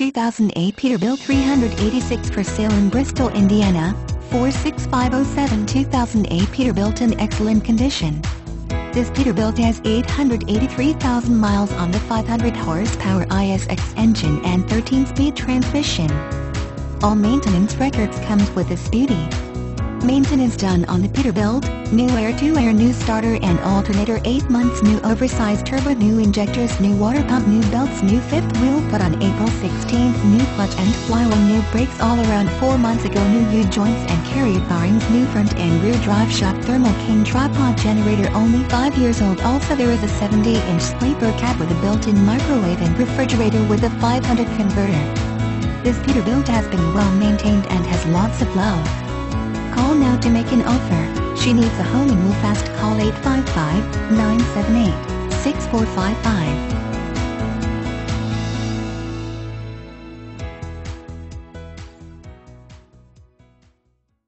2008 Peterbilt 386 for sale in Bristol, Indiana, 46507. 2008 Peterbilt in excellent condition. This Peterbilt has 883,000 miles on the 500 horsepower ISX engine and 13-speed transmission. All maintenance records comes with this beauty. Maintenance done on the Peterbilt: new air-to-air, new starter and alternator, 8 months, new oversized turbo, new injectors, new water pump, new belts, new fifth wheel put on April 16th, new clutch and flywheel, new brakes all around 4 months ago, new U-joints and carrier bearings, new front and rear drive shaft, Thermal King tripod generator, only 5 years old. Also there is a 70-inch sleeper cab with a built-in microwave and refrigerator with a 500 converter. This Peterbilt has been well maintained and has lots of love. Call now to make an offer. She needs a home and will fast. Call 855-978-6455.